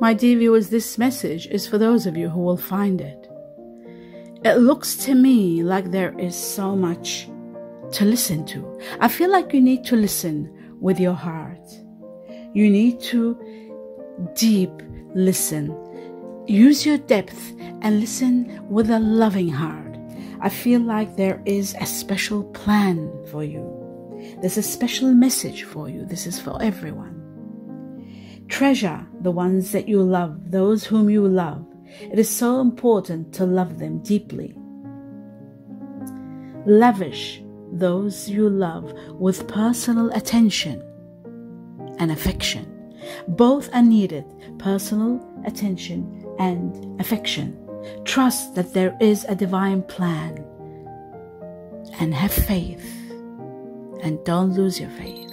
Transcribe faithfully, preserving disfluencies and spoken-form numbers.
My dear viewers, this message is for those of you who will find it. It looks to me like there is so much to listen to. I feel like you need to listen with your heart. You need to deep listen. Use your depth and listen with a loving heart. I feel like there is a special plan for you. There's a special message for you. This is for everyone. Treasure the ones that you love, those whom you love. It is so important to love them deeply. Lavish those you love with personal attention and affection. Both are needed, personal attention and affection. Trust that there is a divine plan and have faith, and don't lose your faith.